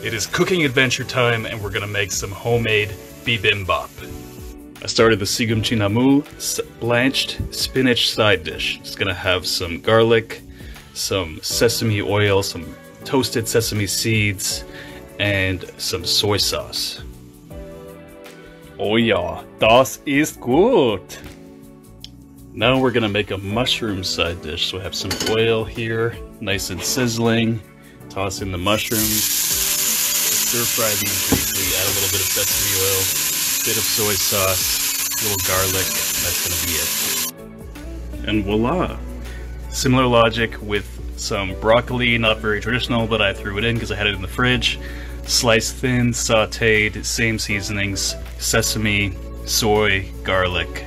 It is cooking adventure time, and we're gonna make some homemade bibimbap. I started the Sigeumchi Namul blanched spinach side dish. It's gonna have some garlic, some sesame oil, some toasted sesame seeds, and some soy sauce. Oh yeah, das ist gut! Now we're gonna make a mushroom side dish. So I have some oil here, nice and sizzling. Toss in the mushrooms, stir fry these briefly, add a little bit of sesame oil, bit of soy sauce, a little garlic, and that's gonna be it. And voila! Similar logic with some broccoli, not very traditional, but I threw it in because I had it in the fridge. Sliced thin, sauteed, same seasonings, sesame, soy, garlic.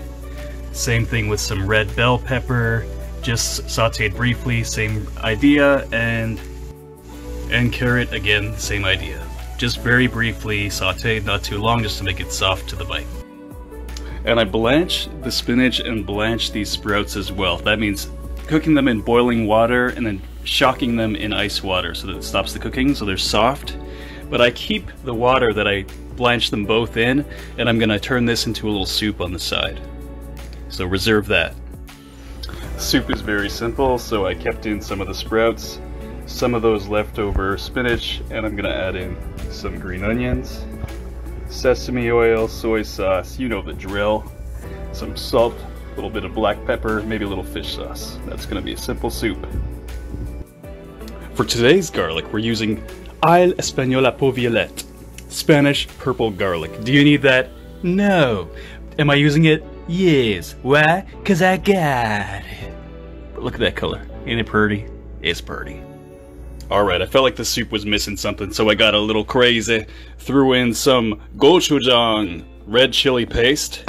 Same thing with some red bell pepper, just sauteed briefly, same idea, and carrot, again, same idea. Just very briefly sauteed, not too long, just to make it soft to the bite. And I blanch the spinach and blanch these sprouts as well. That means cooking them in boiling water and then shocking them in ice water so that it stops the cooking, so they're soft. But I keep the water that I blanched them both in, and I'm gonna turn this into a little soup on the side. So reserve that. Soup is very simple, so I kept in some of the sprouts, some of those leftover spinach, and I'm gonna add in some green onions, sesame oil, soy sauce, you know the drill, some salt, a little bit of black pepper, maybe a little fish sauce. That's gonna be a simple soup. For today's garlic, we're using Isle Espanola Po Violette, Spanish purple garlic. Do you need that? No. Am I using it? Yes. Why? Cause I got it. But look at that color. Ain't it pretty? It's pretty. Alright, I felt like the soup was missing something, so I got a little crazy. Threw in some gochujang red chili paste,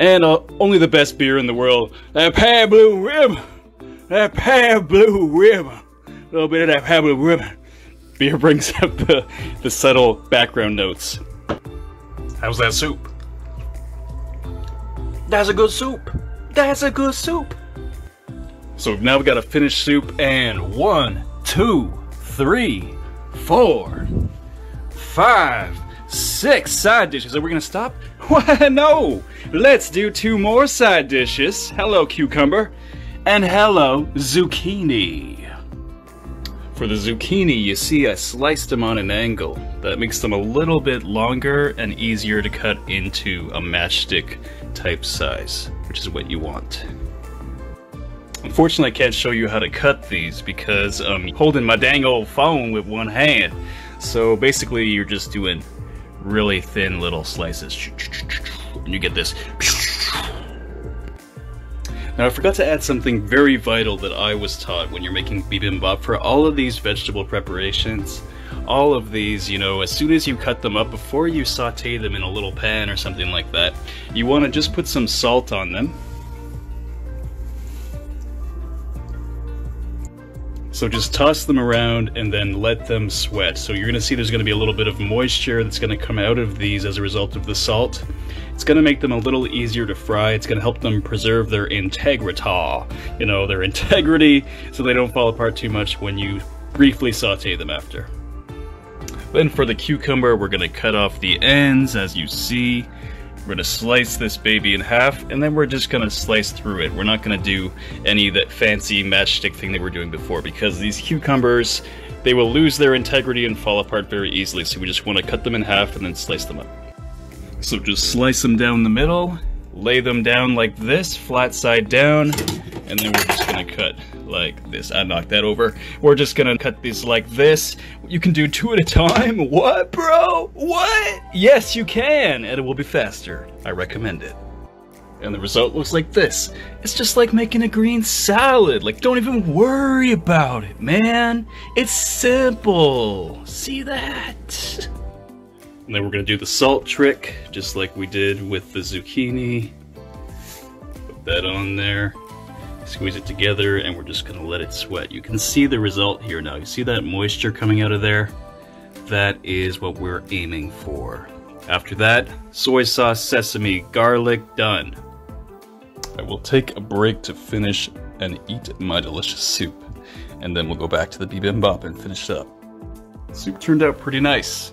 and only the best beer in the world, that Pabst Blue Ribbon! That Pabst Blue Ribbon! A little bit of that Pabst Blue Ribbon. Beer brings up the subtle background notes. How's that soup? That's a good soup! That's a good soup! So now we've got a finished soup, and 1, 2, 3, 4, 5, 6 side dishes. Are we gonna stop? Why, no! Let's do 2 more side dishes. Hello, cucumber. And hello, zucchini. For the zucchini, you see I sliced them on an angle. That makes them a little bit longer and easier to cut into a matchstick type size, which is what you want. Unfortunately, I can't show you how to cut these because I'm holding my dang old phone with one hand. So basically, you're just doing really thin little slices. And you get this. Now, I forgot to add something very vital that I was taught when you're making bibimbap. For all of these vegetable preparations, all of these, you know, as soon as you cut them up, before you saute them in a little pan or something like that, you want to just put some salt on them. So just toss them around and then let them sweat. So you're going to see there's going to be a little bit of moisture that's going to come out of these as a result of the salt. It's going to make them a little easier to fry. It's going to help them preserve their integrity, you know, their integrity, so they don't fall apart too much when you briefly saute them after. Then for the cucumber, we're going to cut off the ends, as you see. We're going to slice this baby in half, and then we're just going to slice through it. We're not going to do any of that fancy matchstick thing that we were doing before, because these cucumbers, they will lose their integrity and fall apart very easily. So we just want to cut them in half and then slice them up. So just slice them down the middle, lay them down like this, flat side down, and then we're just going to cut like this. I knocked that over. We're just going to cut these like this. You can do 2 at a time. What, bro? What? Yes, you can, and it will be faster. I recommend it. And the result looks like this. It's just like making a green salad. Like, don't even worry about it, man. It's simple. See that? And then we're going to do the salt trick, just like we did with the zucchini. Put that on there. Squeeze it together, and we're just gonna let it sweat. You can see the result here now. You see that moisture coming out of there? That is what we're aiming for. After that, soy sauce, sesame, garlic, done. I will take a break to finish and eat my delicious soup, and then we'll go back to the bibimbap and finish it up. Soup turned out pretty nice.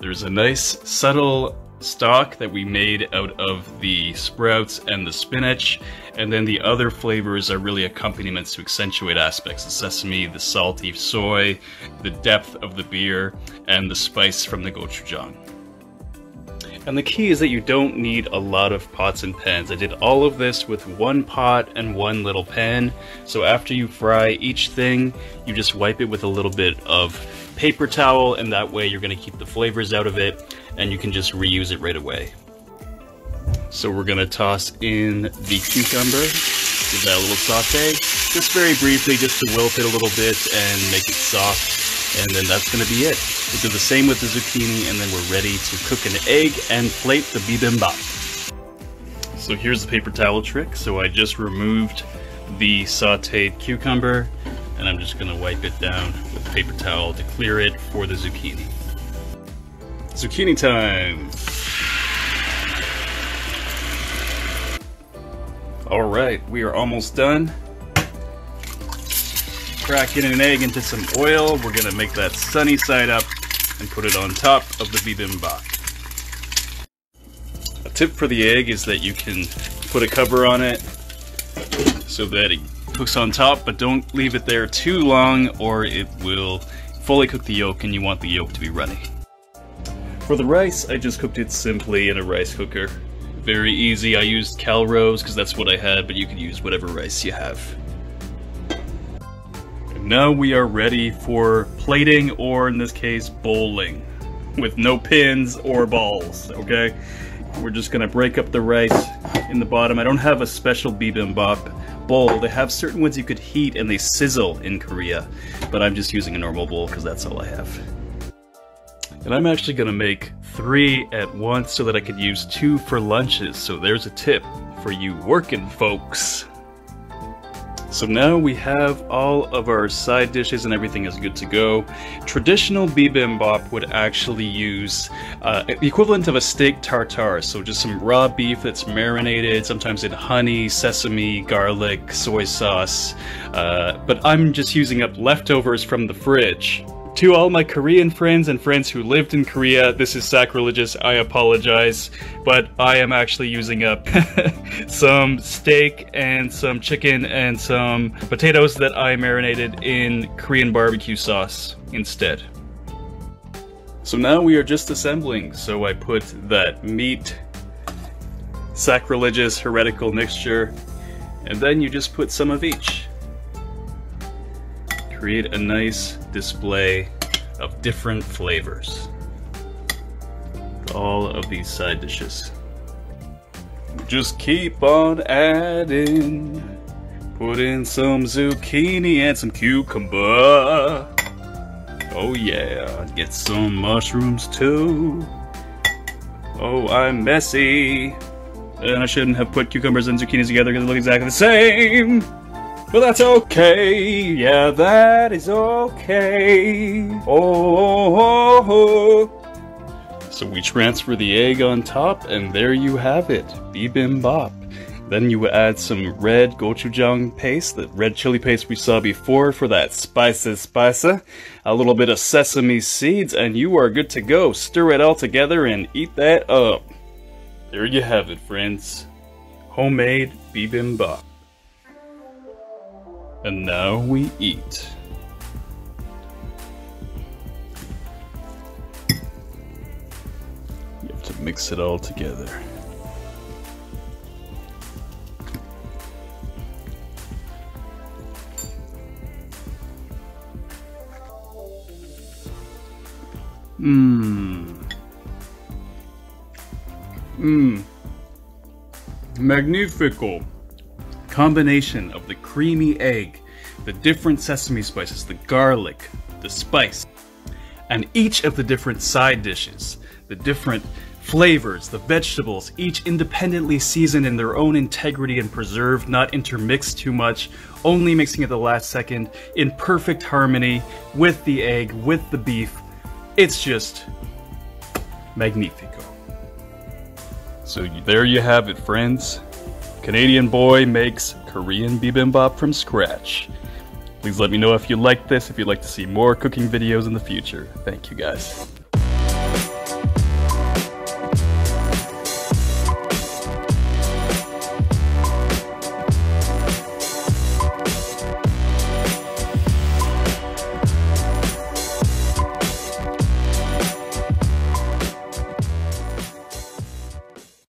There's a nice subtle stock that we made out of the sprouts and the spinach, and then the other flavors are really accompaniments to accentuate aspects. The sesame, the salty soy, the depth of the beer, and the spice from the gochujang. And the key is that you don't need a lot of pots and pans. I did all of this with one pot and one little pan. So after you fry each thing, you just wipe it with a little bit of paper towel, and that way you're going to keep the flavors out of it and you can just reuse it right away. So we're going to toss in the cucumber, give that a little saute, just very briefly, just to wilt it a little bit and make it soft. And then that's going to be it. We'll do the same with the zucchini, and then we're ready to cook an egg and plate the bibimbap. So here's the paper towel trick. So I just removed the sauteed cucumber, and I'm just going to wipe it down with a paper towel to clear it for the zucchini. Zucchini time! Alright, we are almost done. Cracking an egg into some oil, we're gonna make that sunny side up and put it on top of the bibimbap. A tip for the egg is that you can put a cover on it so that it cooks on top, but don't leave it there too long or it will fully cook the yolk, and you want the yolk to be runny. For the rice, I just cooked it simply in a rice cooker. Very easy. I used Calrose because that's what I had, but you can use whatever rice you have. Now we are ready for plating, or in this case, bowling, with no pins or balls, okay? We're just gonna break up the rice in the bottom. I don't have a special bibimbap bowl. They have certain ones you could heat and they sizzle in Korea, but I'm just using a normal bowl because that's all I have. And I'm actually gonna make 3 at once so that I could use 2 for lunches. So there's a tip for you working folks. So now we have all of our side dishes and everything is good to go. Traditional bibimbap would actually use the equivalent of a steak tartare, so just some raw beef that's marinated, sometimes in honey, sesame, garlic, soy sauce, but I'm just using up leftovers from the fridge. To all my Korean friends and friends who lived in Korea, this is sacrilegious, I apologize, but I am actually using up some steak and some chicken and some potatoes that I marinated in Korean barbecue sauce instead. So now we are just assembling, so I put that meat, sacrilegious, heretical mixture, and then you just put some of each. Create a nice display of different flavors with all of these side dishes. Just keep on adding. Put in some zucchini and some cucumber. Oh yeah, get some mushrooms too. Oh, I'm messy. And I shouldn't have put cucumbers and zucchinis together because they look exactly the same. But that's okay, yeah, that is okay. Oh. So we transfer the egg on top, and there you have it, bibimbap. Then you add some red gochujang paste, the red chili paste we saw before for that spicy, a little bit of sesame seeds, and you are good to go. Stir it all together and eat that up. There you have it, friends. Homemade bibimbap. And now we eat. You have to mix it all together. Magnifico. Combination of the creamy egg, the different sesame spices, the garlic, the spice, and each of the different side dishes, the different flavors, the vegetables, each independently seasoned in their own integrity and preserved, not intermixed too much, only mixing at the last second, in perfect harmony with the egg, with the beef. It's just magnifico. So there you have it, friends. Canadian boy makes Korean bibimbap from scratch. Please let me know if you liked this, if you'd like to see more cooking videos in the future. Thank you guys.